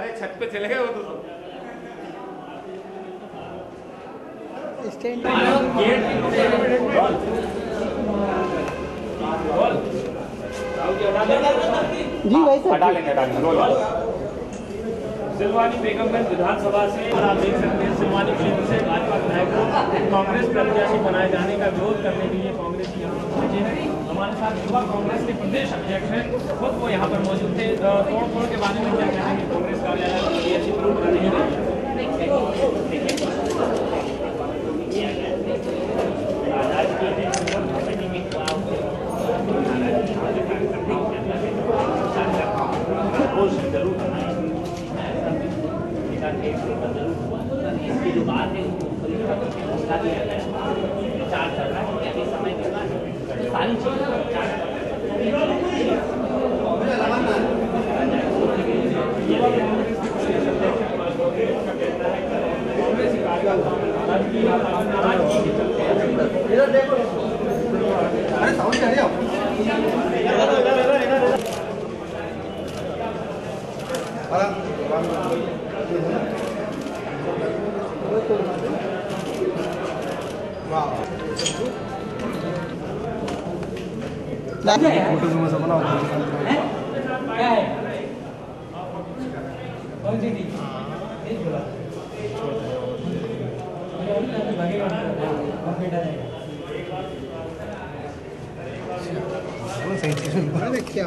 अरे छत पे चले गए वो तो जी भाई साहब। सिलवानी बेगमगंज विधानसभा से आप देख सकते हैं, सिलवानी क्षेत्र से भाजपा विधायकों को कांग्रेस प्रत्याशी बनाए जाने का विरोध करने के लिए कांग्रेस यहाँ पहुंचे हैं। हमारे साथ युवा कांग्रेस के प्रदेश अध्यक्ष हैं, खुद वो यहाँ पर मौजूद थे। तोड़ फोड़ के बारे में क्या कहना है? कांग्रेस कार्यालय अच्छी परंपरा नहीं रही इसकी जो बात है प्रचार कर रहा है कि समय देना सारी चीज़ें प्रचार कर क्या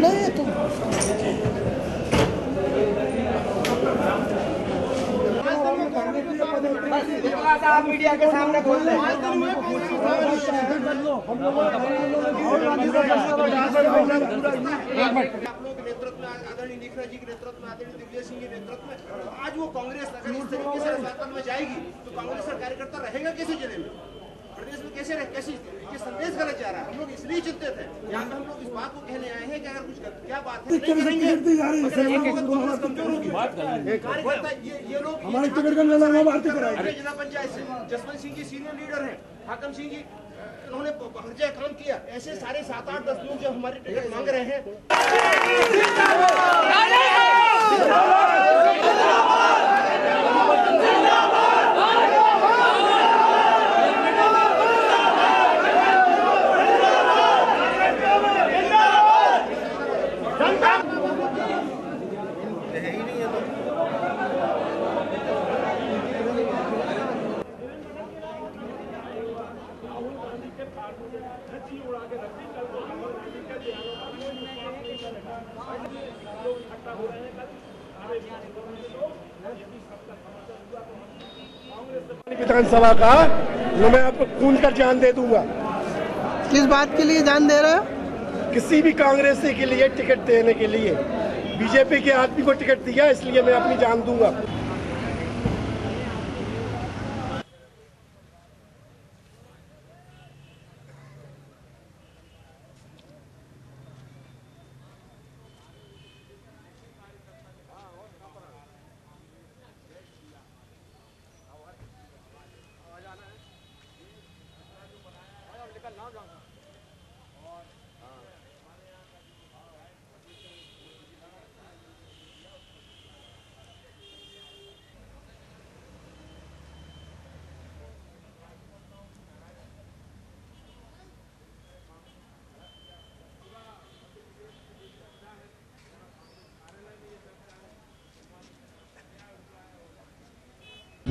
नहीं तुम आप मीडिया के सामने खोल ले। आप लोग नेतृत्व में आदरणीय निखरा जी के नेतृत्व में, आदरणीय दिग्विजय सिंह के नेतृत्व में आज वो कांग्रेस अगर इस तरीके से राजनीति में जाएगी तो कांग्रेस का कार्यकर्ता रहेगा कैसे जिले में, प्रदेश में कैसे रहे, कैसे ये संदेश गलत जा रहा है। हम लोग इसलिए चिंतित हैं। यहाँ पे हम लोग इस बात को कहने आए हैं कि अगर कुछ क्या बात है जिला पंचायत से जसवंसी सिंह जी सीनियर लीडर हैं, हाकम सिंह जी, उन्होंने हर जगह काम किया। ऐसे सारे 7-8-10 लोग जो हमारे टिकट मांग रहे हैं। विधानसभा का मैं आपको खून कर जान दे दूंगा। किस बात के लिए जान दे रहे हो? किसी भी कांग्रेसी के लिए टिकट देने के लिए बीजेपी के आदमी को टिकट दिया, इसलिए मैं अपनी जान दूंगा।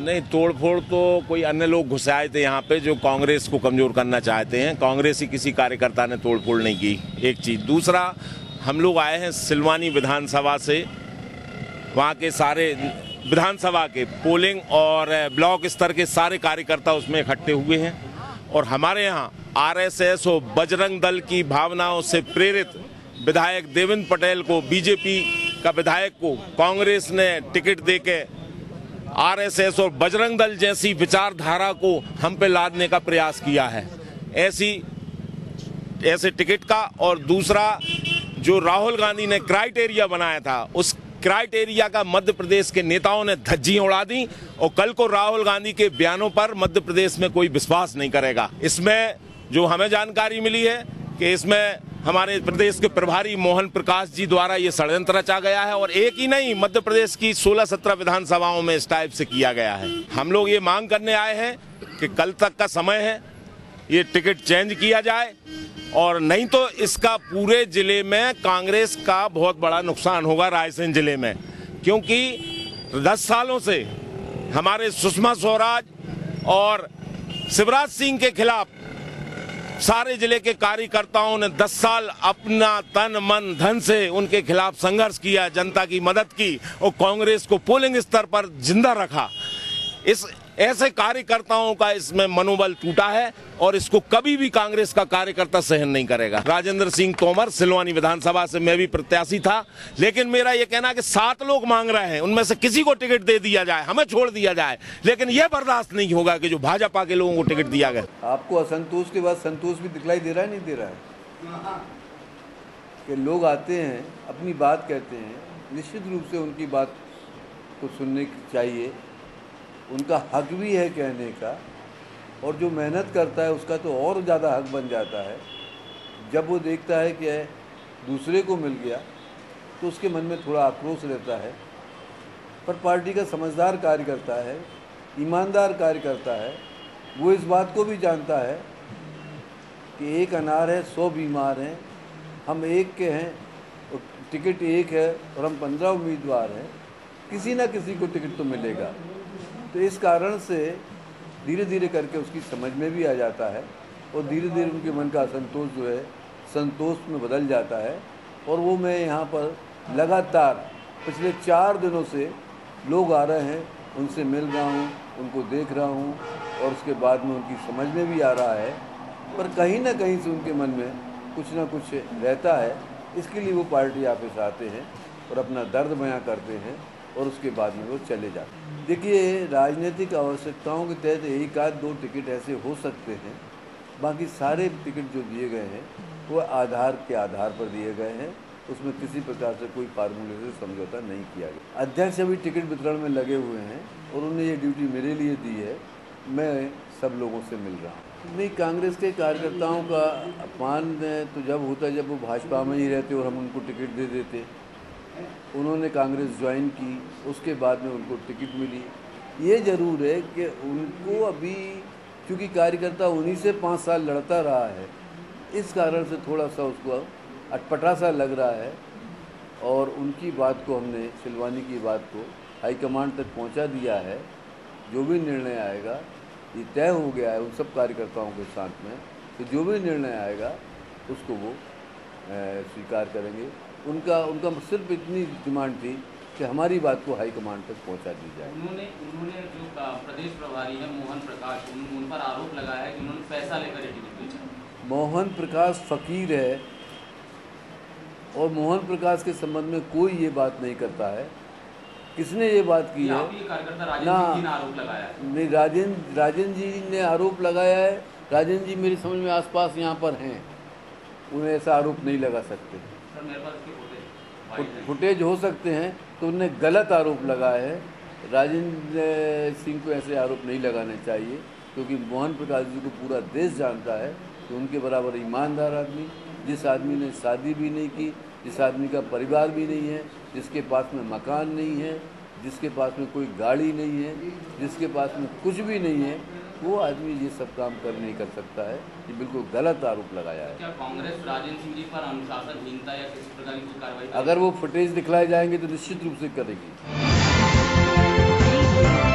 नहीं, तोड़फोड़ तो कोई अन्य लोग घुसे आए थे यहाँ पे जो कांग्रेस को कमजोर करना चाहते हैं। कांग्रेस ही किसी कार्यकर्ता ने तोड़फोड़ नहीं की, एक चीज। दूसरा, हम लोग आए हैं सिलवानी विधानसभा से, वहाँ के सारे विधानसभा के पोलिंग और ब्लॉक स्तर के सारे कार्यकर्ता उसमें इकट्ठे हुए हैं और हमारे यहाँ आरएसएस और बजरंग दल की भावनाओं से प्रेरित विधायक देवेंद्र पटेल को, बीजेपी का विधायक को कांग्रेस ने टिकट देके आरएसएस और बजरंग दल जैसी विचारधारा को हम पे लादने का प्रयास किया है, ऐसे टिकट का। और दूसरा, जो राहुल गांधी ने क्राइटेरिया बनाया था, उस क्राइटेरिया का मध्य प्रदेश के नेताओं ने धज्जी उड़ा दी और कल को राहुल गांधी के बयानों पर मध्य प्रदेश में कोई विश्वास नहीं करेगा। इसमें जो हमें जानकारी मिली है कि इसमें हमारे प्रदेश के प्रभारी मोहन प्रकाश जी द्वारा ये षड्यंत्र रचा गया है और एक ही नहीं, मध्य प्रदेश की 16-17 विधानसभाओं में इस टाइप से किया गया है। हम लोग ये मांग करने आए हैं कि कल तक का समय है, ये टिकट चेंज किया जाए और नहीं तो इसका पूरे जिले में कांग्रेस का बहुत बड़ा नुकसान होगा, रायसेन जिले में, क्योंकि 10 सालों से हमारे सुषमा स्वराज और शिवराज सिंह के खिलाफ सारे जिले के कार्यकर्ताओं ने 10 साल अपना तन मन धन से उनके खिलाफ संघर्ष किया, जनता की मदद की और कांग्रेस को पोलिंग स्तर पर जिंदा रखा। इस ऐसे कार्यकर्ताओं का इसमें मनोबल टूटा है और इसको कभी भी कांग्रेस का कार्यकर्ता सहन नहीं करेगा। राजेंद्र सिंह तोमर, सिलवानी विधानसभा से मैं भी प्रत्याशी था, लेकिन मेरा ये कहना है कि 7 लोग मांग रहे हैं, उनमें से किसी को टिकट दे दिया जाए, हमें छोड़ दिया जाए, लेकिन ये बर्दाश्त नहीं होगा कि जो भाजपा के लोगों को टिकट दिया गया। आपको असंतोष के बाद संतोष भी दिखलाई दे रहा है, नहीं दे रहा है कि लोग आते हैं, अपनी बात कहते हैं, निश्चित रूप से उनकी बात को सुननी चाहिए, उनका हक भी है कहने का, और जो मेहनत करता है उसका तो और ज़्यादा हक बन जाता है। जब वो देखता है कि दूसरे को मिल गया तो उसके मन में थोड़ा आक्रोश रहता है, पर पार्टी का समझदार कार्यकर्ता है, ईमानदार कार्यकर्ता है, वो इस बात को भी जानता है कि एक अनार है 100 बीमार हैं, हम एक के हैं, टिकट एक है और हम 15 उम्मीदवार हैं, किसी ना किसी को टिकट तो मिलेगा। तो इस कारण से धीरे धीरे करके उसकी समझ में भी आ जाता है और धीरे धीरे उनके मन का असंतोष जो है संतोष में बदल जाता है। और वो मैं यहाँ पर लगातार पिछले 4 दिनों से लोग आ रहे हैं, उनसे मिल रहा हूँ, उनको देख रहा हूँ और उसके बाद में उनकी समझ में भी आ रहा है, पर कहीं ना कहीं से उनके मन में कुछ ना कुछ रहता है। इसके लिए वो पार्टी ऑफिस आते हैं और अपना दर्द बयां करते हैं और उसके बाद में वो चले जाते हैं। देखिए, राजनीतिक आवश्यकताओं के तहत 1-2 टिकट ऐसे हो सकते हैं, बाकी सारे टिकट जो दिए गए हैं वो आधार के आधार पर दिए गए हैं, उसमें किसी प्रकार से कोई फार्मूले से समझौता नहीं किया गया। अध्यक्ष अभी टिकट वितरण में लगे हुए हैं और उन्हें ये ड्यूटी मेरे लिए दी है, मैं सब लोगों से मिल रहा हूँ। नहीं, कांग्रेस के कार्यकर्ताओं का अपमान तो जब होता है जब वो भाजपा में ही रहते और हम उनको टिकट दे देते। उन्होंने कांग्रेस ज्वाइन की, उसके बाद में उनको टिकट मिली। ये ज़रूर है कि उनको अभी, क्योंकि कार्यकर्ता उन्हीं से 5 साल लड़ता रहा है, इस कारण से थोड़ा सा उसको अटपटा सा लग रहा है। और उनकी बात को हमने, सिलवानी की बात को हाईकमांड तक पहुंचा दिया है। जो भी निर्णय आएगा, ये तय हो गया है उन सब कार्यकर्ताओं के साथ में, तो जो भी निर्णय आएगा उसको वो स्वीकार करेंगे। उनका सिर्फ इतनी डिमांड थी कि हमारी बात को हाईकमांड तक पहुंचा दी जाए। उन्होंने जो प्रदेश प्रभारी है मोहन प्रकाश, उन पर आरोप लगाया है कि उन्होंने पैसा लेकर टिकट बेचा। मोहन प्रकाश फकीर है और मोहन प्रकाश के संबंध में कोई ये बात नहीं करता है। किसने ये बात की है? नहीं, राजेंद्र जी ने आरोप लगाया है। राजेंद्र जी मेरी समझ में आसपास यहाँ पर हैं, उन्हें ऐसा आरोप नहीं लगा सकते। फुटेज हो सकते हैं तो उनने गलत आरोप लगाया है। राजेंद्र सिंह को ऐसे आरोप नहीं लगाने चाहिए, क्योंकि मोहन प्रकाश जी को पूरा देश जानता है कि उनके बराबर ईमानदार आदमी, जिस आदमी ने शादी भी नहीं की, जिस आदमी का परिवार भी नहीं है, जिसके पास में मकान नहीं है, जिसके पास में कोई गाड़ी नहीं है, जिसके पास में कुछ भी नहीं है, वो आदमी ये सब काम कर नहीं कर सकता है। ये बिल्कुल गलत आरोप लगाया है। क्या कांग्रेस राजेंद्र सिंह जी पर अनुशासनहीनता या किसी प्रकार की कार्रवाई? अगर वो फुटेज दिखलाए जाएंगे तो निश्चित रूप से करेगी।